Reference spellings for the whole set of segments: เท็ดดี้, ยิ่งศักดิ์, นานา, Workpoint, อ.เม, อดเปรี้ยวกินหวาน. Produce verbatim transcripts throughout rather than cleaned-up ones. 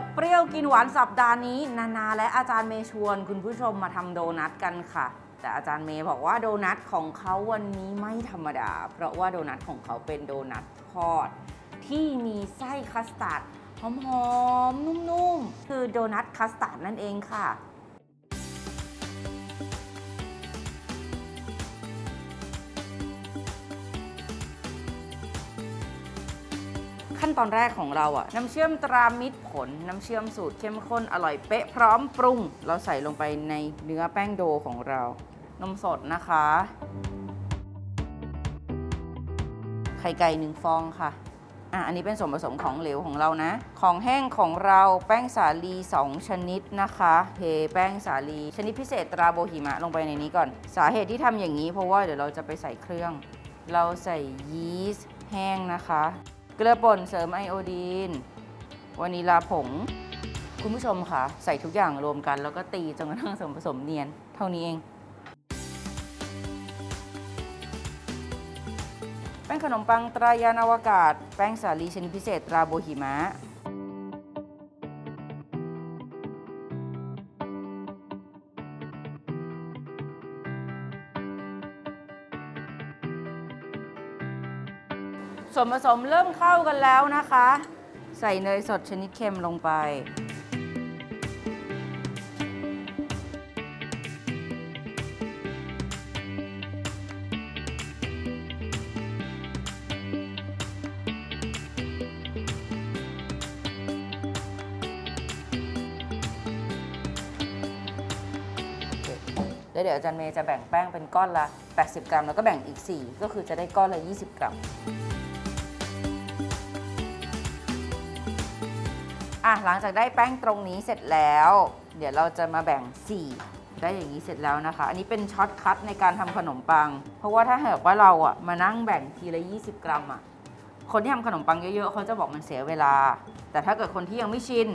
ดเปรี้ยวกินหวานสัปดาห์นี้นานาและอาจารย์เมย์ชวนคุณผู้ชมมาทำโดนัทกันค่ะแต่อาจารย์เมย์บอกว่าโดนัทของเขาวันนี้ไม่ธรรมดาเพราะว่าโดนัทของเขาเป็นโดนัททอดที่มีไส้คัสตาร์ดหอมๆนุ่มๆคือโดนัทคัสตาร์ดนั่นเองค่ะขั้นตอนแรกของเราอะน้ำเชื่อมตรามิตรผลน้ำเชื่อมสูตรเข้มข้นอร่อยเป๊ะพร้อมปรุงเราใส่ลงไปในเนื้อแป้งโดของเรานมสดนะคะไข่ไก่หนึ่งฟองค่ะอ่ะอันนี้เป็นส่วนผสมของเหลวของเรานะของแห้งของเราแป้งสาลีสองชนิดนะคะเทแป้งสาลีชนิดพิเศษตราโบหิมะลงไปในนี้ก่อนสาเหตุที่ทำอย่างนี้เพราะว่าเดี๋ยวเราจะไปใส่เครื่องเราใส่ยีสต์แห้งนะคะเกลือป่นเสริมไอโอดีนวานิลาผงคุณผู้ชมค่ะใส่ทุกอย่างรวมกันแล้วก็ตีจนกระทั่งส่วนผสมเนียนเท่านี้เองแป้งขนมปังตรายานอวกาศแป้งสาลีชนิดพิเศษตราโบหิมะส่วนผสมเริ่มเข้ากันแล้วนะคะใส่เนยสดชนิดเค็มลงไปแล้วเดี๋ยวอาจารย์เมย์จะแบ่งแป้งเป็นก้อนละแปดสิบกรัมแล้วก็แบ่งอีกสี่ก็คือจะได้ก้อนละยี่สิบกรัมอ่ะหลังจากได้แป้งตรงนี้เสร็จแล้วเดี๋ยวเราจะมาแบ่งสี่ได้อย่างนี้เสร็จแล้วนะคะอันนี้เป็นช็อตคัทในการทำขนมปังเพราะว่าถ้าหากว่าเราอ่ะมานั่งแบ่งทีละยี่สิบกรัมอ่ะคนที่ทำขนมปังเยอะๆเขาจะบอกมันเสียเวลาแต่ถ้าเกิดคนที่ยังไม่ชิน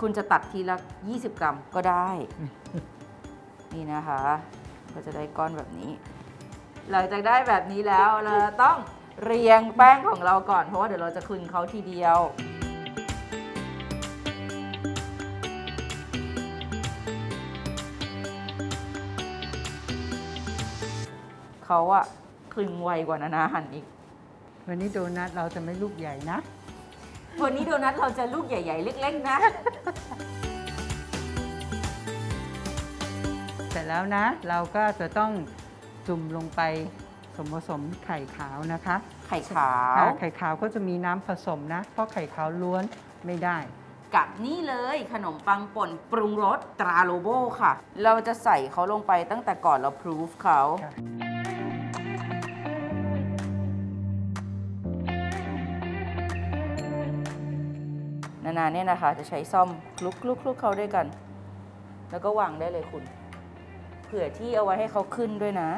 คุณจะตัดทีละยี่สิบกรัมก็ได้นี่นะคะก็จะได้ก้อนแบบนี้หลังจากได้แบบนี้แล้วเราต้องเรียงแป้งของเราก่อนเพราะว่าเดี๋ยวเราจะคลึงเขาทีเดียวเขาอะคลึงไวกว่านานาหันอีกวันนี้โดนัทเราจะไม่ลูกใหญ่นะวันนี้โดนัทเราจะลูกใหญ่ๆเล็กๆนะเสร็จแล้วนะเราก็จะต้องจุ่มลงไปส่วนผสมไข่ขาวนะคะไข่ขาวไข่ขาวก็จะมีน้ำผสมนะเพราะไข่ขาวล้วนไม่ได้กับนี่เลยขนมปังป่นปรุงรสตราโลโบค่ะเราจะใส่เขาลงไปตั้งแต่ก่อนเราพรูฟเขานานาเนี่ยนะคะจะใช้ซ่อมคลุกๆเขาด้วยกันแล้วก็วางได้เลยคุณเผื่อที่เอาไว้ให้เขาขึ้นด้วยนะ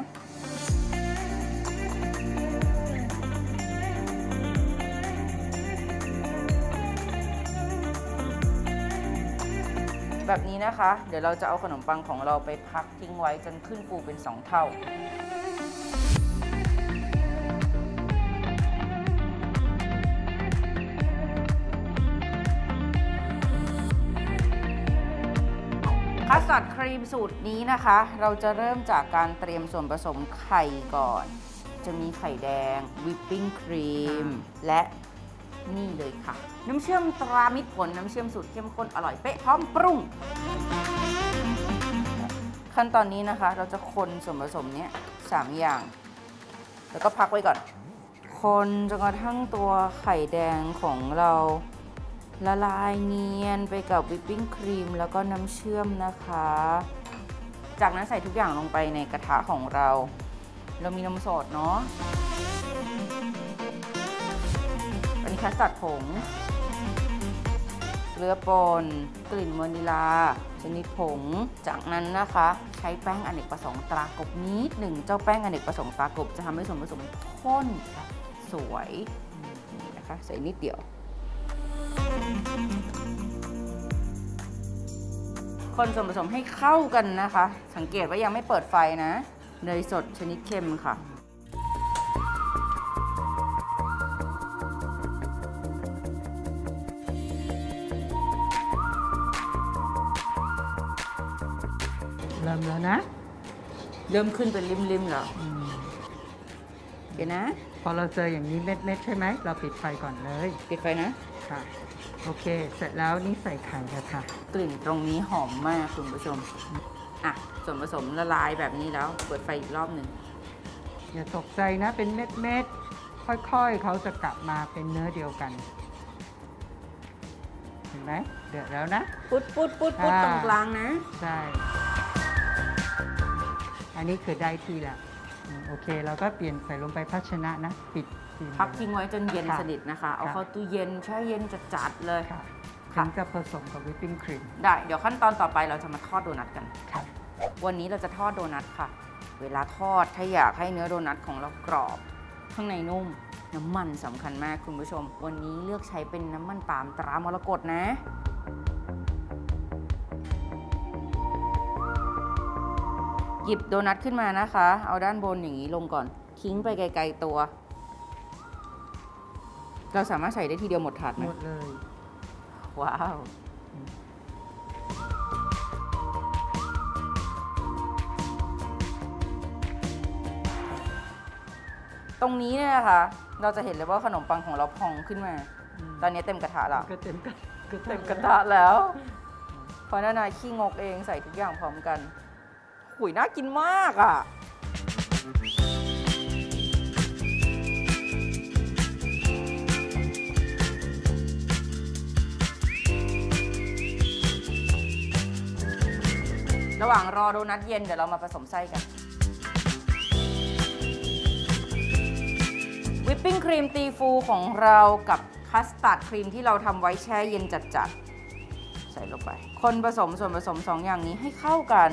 แบบนี้นะคะเดี๋ยวเราจะเอาขนมปังของเราไปพักทิ้งไว้จนขึ้นฟูเป็นสองเท่าคัสตาร์ดครีมสูตรนี้นะคะเราจะเริ่มจากการเตรียมส่วนผสมไข่ก่อนจะมีไข่แดงวิปปิ้งครีมและนี่เลยค่ะน้ำเชื่อมตรามิตรผลน้ำเชื่อมสูตรเข้มข้นอร่อยเป๊ะพร้อมปรุงขั้นตอนนี้นะคะเราจะคนส่วนผสมนี้สามอย่างแล้วก็พักไว้ก่อนคนจนกระทั่งตัวไข่แดงของเราละลายเนียนไปกับวิปปิ้งครีมแล้วก็น้ำเชื่อมนะคะจากนั้นใส่ทุกอย่างลงไปในกระทะของเราเรามีนมสดเนาะเป็นคัสตาร์ดผงเกลือป่นกลิ่นวานิลาชนิดผงจากนั้นนะคะใช้แป้งอเนกประสงค์ตรากบนิดหนึ่งเจ้าแป้งอเนกประสงค์ตรากบจะทำให้ส่วนผสมข้นสวยนี่นะคะใส่นิดเดียวคนส่วนผสมให้เข้ากันนะคะสังเกตว่ายังไม่เปิดไฟนะเนยสดชนิดเค็มค่ะ ริ่มแล้วนะเริ่มขึ้นเป็นริมๆเหรอเดี๋ยวนะพอเราเจออย่างนี้เม็ดๆใช่ไหมเราปิดไฟก่อนเลยปิดไฟนะค่ะโอเคเสร็จแล้วนี่ใส่ไข่แล้วค่ะกลิ่นตรงนี้หอมมากคุณผู้ชมอ่ะส่วนผสมละลายแบบนี้แล้วเปิดไฟอีกรอบหนึ่งอย่าตกใจนะเป็นเม็ดๆค่อยๆเขาจะกลับมาเป็นเนื้อเดียวกันเห็นไหมเดือดแล้วนะปุดปุดปุดปุดตรงกลางนะใช่อันนี้คือได้ที่แล้วโอเคเราก็เปลี่ยนใส่ลงไปภาชนะนะปิดพักทิ้งไว้จนเย็นสนิทนะคะเอาเข้าตู้เย็นแช่เย็นจัดๆเลยค่ะถึงจะผสมกับวิปปิ้งครีมได้เดี๋ยวขั้นตอนต่อไปเราจะมาทอดโดนัทกันค่ะวันนี้เราจะทอดโดนัทค่ะเวลาทอดถ้าอยากให้เนื้อโดนัทของเรากรอบข้างในนุ่มน้ำมันสำคัญมากคุณผู้ชมวันนี้เลือกใช้เป็นน้ำมันปาล์มตรามรกตนะหยิบโดนัทขึ้นมานะคะเอาด้านบนอย่างนี้ลงก่อนทิ้งไปไกลๆตัวเราสามารถใส่ได้ทีเดียวหมดถาดไหมหมดเลยว้าวตรงนี้เนี่ยนะคะเราจะเห็นเลยว่าขนมปังของเราพองขึ้นมาตอนนี้เต็มกระทะแล้วก็เต็มกระทะแล้วพอหน้านายขี้งกเองใส่ทุกอย่างพร้อมกันหุยน่ากินมากอ่ะระหว่างรอโดนัทเย็นเดี๋ยวเรามาผสมไส้กันวิปปิ้งครีมตีฟูของเรากับคัสตาร์ดครีมที่เราทำไว้แช่เย็นจัดๆใส่ลงไปคนผสมส่วนผสมสองอย่างนี้ให้เข้ากัน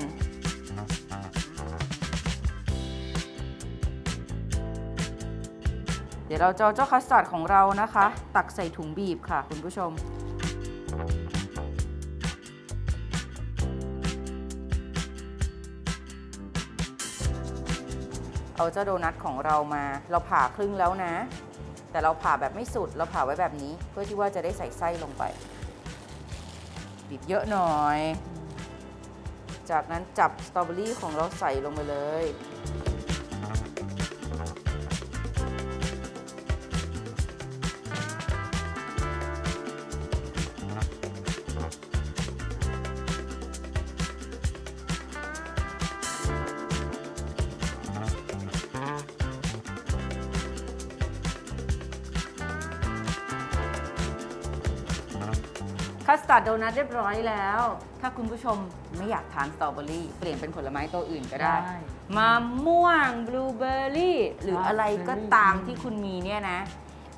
เดี๋ยวเราจะเอาเจ้าคัสตาร์ดของเรานะคะตักใส่ถุงบีบค่ะคุณผู้ชมเอาเจ้าโดนัทของเรามาเราผ่าครึ่งแล้วนะแต่เราผ่าแบบไม่สุดเราผ่าไว้แบบนี้เพื่อที่ว่าจะได้ใส่ไส้ลงไปบีบเยอะหน่อยจากนั้นจับสตรอเบอรี่ของเราใส่ลงไปเลยคัสตาร์ดโดนัทเรียบร้อยแล้วถ้าคุณผู้ชมไม่อยากทานสตรอเบอรี่เปลี่ยนเป็นผลไม้ตัวอื่นก็ได้มะม่วงบลูเบอร์รี่หรืออะไรก็ตามที่คุณมีเนี่ยนะ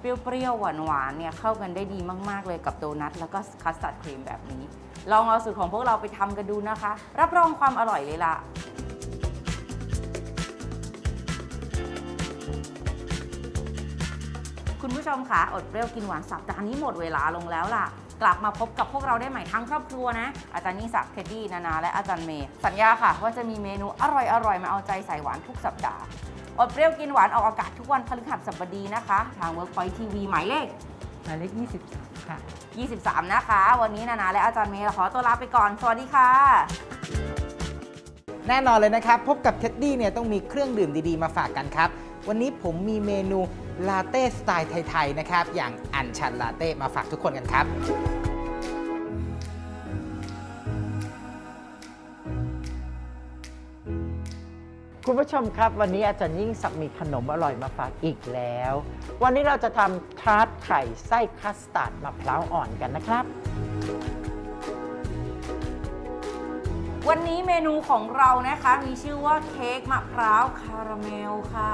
เปรี้ยวๆหวานๆเนี่ยเข้ากันได้ดีมากๆเลยกับโดนัทแล้วก็คัสตาร์ดครีมแบบนี้ลองเอาสูตรของพวกเราไปทำกันดูนะคะรับรองความอร่อยเลยล่ะคุณผู้ชมคะอดเปรี้ยวกินหวานสัปดาห์นี้หมดเวลาลงแล้วล่ะกลับมาพบกับพวกเราได้ใหม่ทั้งครอบครัวนะอาจารย์ยิ่งศักดิ์เท็ดดี้นานาและอาจารย์เมย์สัญญาค่ะว่าจะมีเมนูอร่อยๆมาเอาใจสายหวานทุกสัปดาห์อดเปรี้ยวกินหวานออกอากาศทุกวันพฤหัสบดีนะคะทาง Workpoint ที วี หมายเลขหมายเลขยี่สิบสามค่ะยี่สิบสามนะคะวันนี้นานาและอาจารย์เมย์ขอตัวลาไปก่อนสวัสดีค่ะแน่นอนเลยนะครับพบกับเท็ดดี้เนี่ยต้องมีเครื่องดื่มดีๆมาฝากกันครับวันนี้ผมมีเมนูลาเต้สไตล์ไทยๆนะครับอย่างอัญชันลาเต้มาฝากทุกคนกันครับคุณผู้ชมครับวันนี้อาจารย์ยิ่งศักดิ์มีขนมอร่อยมาฝากอีกแล้ววันนี้เราจะทำทาร์ตไข่ไส้คัสตาร์ดมะพร้าวอ่อนกันนะครับวันนี้เมนูของเรานะคะมีชื่อว่าเค้กมะพร้าวคาราเมลค่ะ